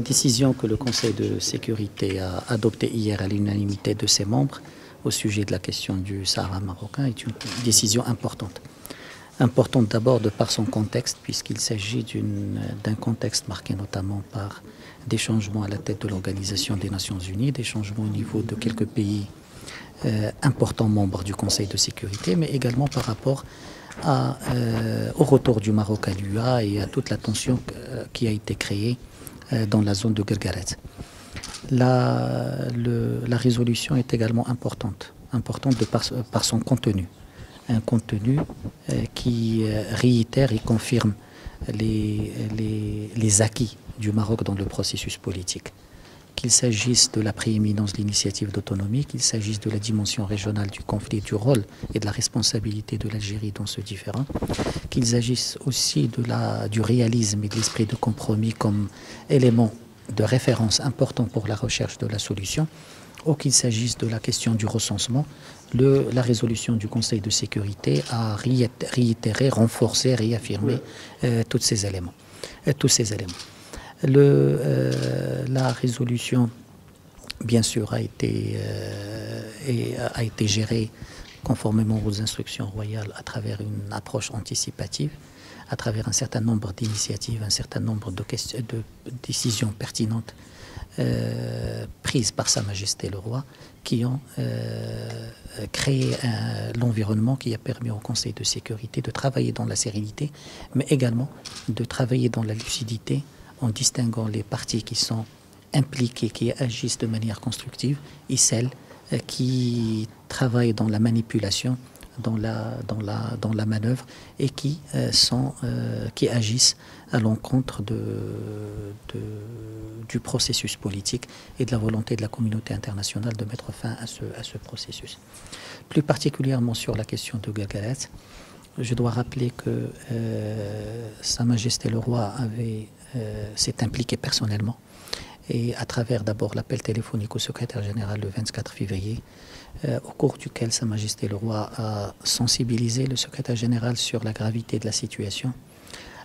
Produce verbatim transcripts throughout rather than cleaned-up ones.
La décision que le Conseil de sécurité a adoptée hier à l'unanimité de ses membres au sujet de la question du Sahara marocain est une décision importante. Importante d'abord de par son contexte, puisqu'il s'agit d'un contexte marqué notamment par des changements à la tête de l'Organisation des Nations Unies, des changements au niveau de quelques pays euh, importants membres du Conseil de sécurité, mais également par rapport à, euh, au retour du Maroc à l'U A et à toute la tension qui a été créée dans la zone de Guerguerat. La, le, la résolution est également importante, importante de par, par son contenu. Un contenu qui réitère et confirme les, les, les acquis du Maroc dans le processus politique. Qu'il s'agisse de la prééminence de l'initiative d'autonomie, qu'il s'agisse de la dimension régionale du conflit, du rôle et de la responsabilité de l'Algérie dans ce différend, qu'il s'agisse aussi de la, du réalisme et de l'esprit de compromis comme élément de référence important pour la recherche de la solution, ou qu'il s'agisse de la question du recensement, le, la résolution du Conseil de sécurité a réitéré, renforcé, réaffirmé euh, tous ces éléments. Euh, tous ces éléments. Le, euh, la résolution, bien sûr, a été, euh, et a été gérée conformément aux instructions royales à travers une approche anticipative, à travers un certain nombre d'initiatives, un certain nombre de, questions, de décisions pertinentes euh, prises par Sa Majesté le Roi, qui ont euh, créé l'environnement qui a permis au Conseil de sécurité de travailler dans la sérénité, mais également de travailler dans la lucidité, en distinguant les parties qui sont impliquées, qui agissent de manière constructive, et celles qui travaillent dans la manipulation, dans la, dans la, dans la manœuvre, et qui, euh, sont, euh, qui agissent à l'encontre de, de, du processus politique et de la volonté de la communauté internationale de mettre fin à ce, à ce processus. Plus particulièrement sur la question de Guerguerat, je dois rappeler que euh, Sa Majesté le Roi avait Euh, s'est impliqué personnellement et à travers d'abord l'appel téléphonique au secrétaire général le vingt-quatre février euh, au cours duquel Sa Majesté le Roi a sensibilisé le secrétaire général sur la gravité de la situation,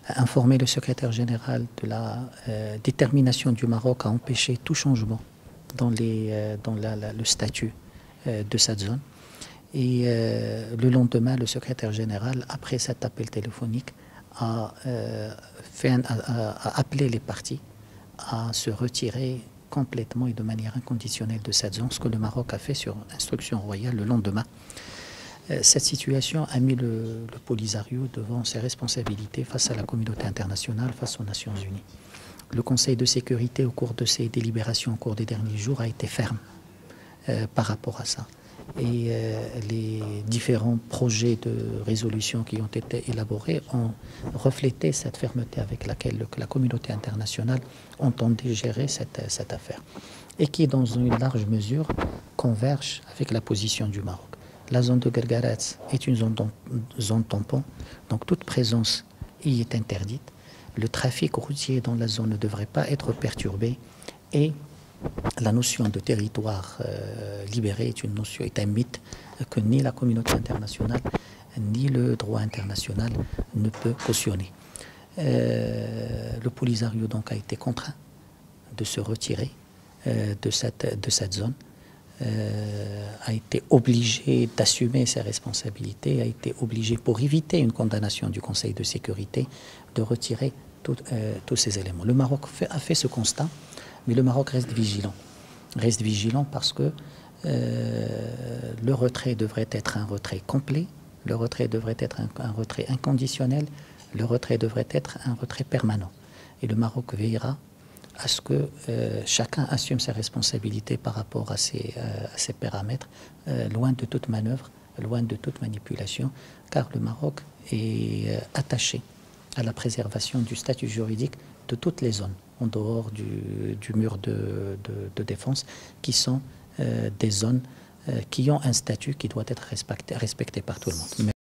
a informé le secrétaire général de la euh, détermination du Maroc à empêcher tout changement dans, les, euh, dans la, la, le statut euh, de cette zone et euh, le lendemain le secrétaire général après cet appel téléphonique A, euh, fait un, a, a appelé les parties à se retirer complètement et de manière inconditionnelle de cette zone, ce que le Maroc a fait sur instruction royale le lendemain. Euh, cette situation a mis le, le Polisario devant ses responsabilités face à la communauté internationale, face aux Nations Unies. Le Conseil de sécurité, au cours de ses délibérations, au cours des derniers jours, a été ferme euh, par rapport à ça. Et euh, les différents projets de résolution qui ont été élaborés ont reflété cette fermeté avec laquelle le, la communauté internationale entendait gérer cette, cette affaire et qui, dans une large mesure, converge avec la position du Maroc. La zone de Guerguerat est une zone, zone tampon, donc toute présence y est interdite. Le trafic routier dans la zone ne devrait pas être perturbé et la notion de territoire euh, libéré est une notion, est un mythe que ni la communauté internationale ni le droit international ne peut cautionner. Euh, le Polisario donc a été contraint de se retirer euh, de cette de cette zone, euh, a été obligé d'assumer ses responsabilités, a été obligé pour éviter une condamnation du Conseil de sécurité de retirer tout, euh, tous ces éléments. Le Maroc fait, a fait ce constat. Mais le Maroc reste vigilant, reste vigilant parce que euh, le retrait devrait être un retrait complet, le retrait devrait être un, un retrait inconditionnel, le retrait devrait être un retrait permanent. Et le Maroc veillera à ce que euh, chacun assume ses responsabilités par rapport à ces euh, à ces paramètres, euh, loin de toute manœuvre, loin de toute manipulation, car le Maroc est euh, attaché à la préservation du statut juridique de toutes les zones en dehors du, du mur de, de, de défense, qui sont euh, des zones euh, qui ont un statut qui doit être respecté, respecté par tout le monde. Mais